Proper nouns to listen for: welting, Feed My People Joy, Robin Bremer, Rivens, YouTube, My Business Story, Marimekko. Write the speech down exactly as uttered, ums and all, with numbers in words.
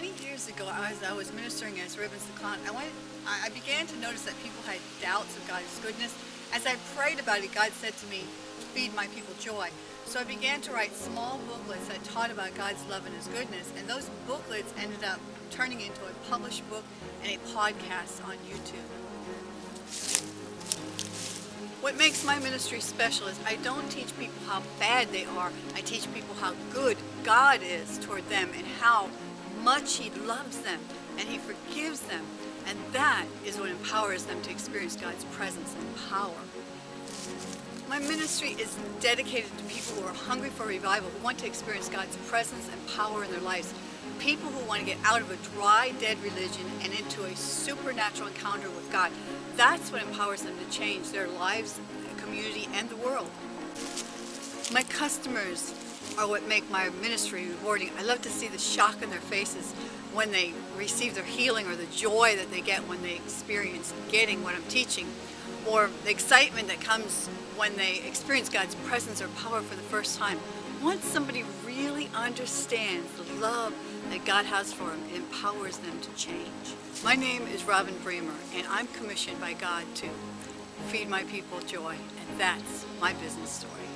twenty years ago, as I was ministering as Rivens the Clown, I, went, I began to notice that people had doubts of God's goodness. As I prayed about it, God said to me, "Feed my people joy." So I began to write small booklets that taught about God's love and His goodness, and those booklets ended up turning into a published book and a podcast on YouTube. What makes my ministry special is I don't teach people how bad they are. I teach people how good God is toward them and how much He loves them and He forgives them. And that is what empowers them to experience God's presence and power. My ministry is dedicated to people who are hungry for revival, who want to experience God's presence and power in their lives. People who want to get out of a dry, dead religion and into a supernatural encounter with God. That's what empowers them to change their lives, their community, and the world. My customers are what make my ministry rewarding. I love to see the shock in their faces when they receive their healing, or the joy that they get when they experience getting what I'm teaching, or the excitement that comes when they experience God's presence or power for the first time. Once somebody really understands the love that God has for them, it empowers them to change. My name is Robin Bremer, and I'm commissioned by God to feed my people joy, and that's my business story.